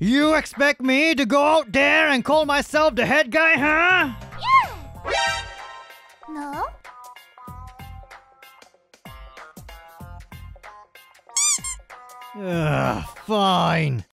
You expect me to go out there and call myself the head guy, huh? Yeah. No. Fine.